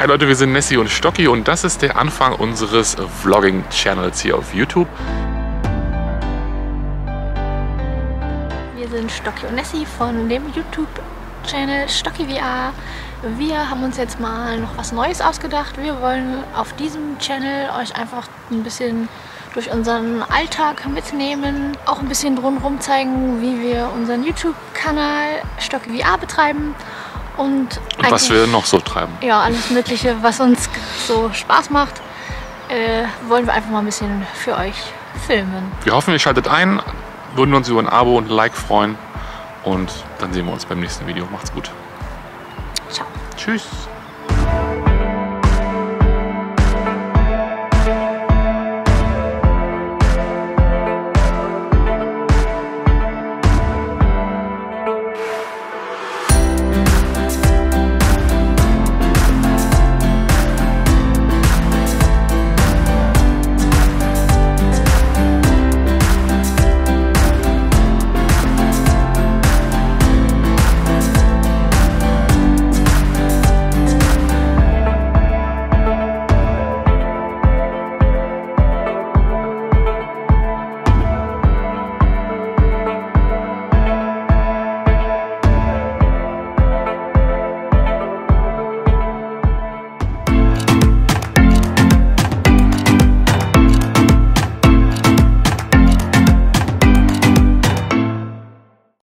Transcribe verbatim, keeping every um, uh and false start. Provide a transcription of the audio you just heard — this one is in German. Hi Leute, wir sind Nessi und Stocki und das ist der Anfang unseres Vlogging-Channels hier auf YouTube. Wir sind Stocki und Nessi von dem YouTube-Channel StockiVR. Wir haben uns jetzt mal noch was Neues ausgedacht. Wir wollen auf diesem Channel euch einfach ein bisschen durch unseren Alltag mitnehmen, auch ein bisschen drumherum zeigen, wie wir unseren YouTube-Kanal StockiVR betreiben. Und, und was wir noch so treiben. Ja, alles Mögliche, was uns so Spaß macht, äh, wollen wir einfach mal ein bisschen für euch filmen. Wir hoffen, ihr schaltet ein, würden uns über ein Abo und ein Like freuen. Und dann sehen wir uns beim nächsten Video. Macht's gut. Ciao. Tschüss.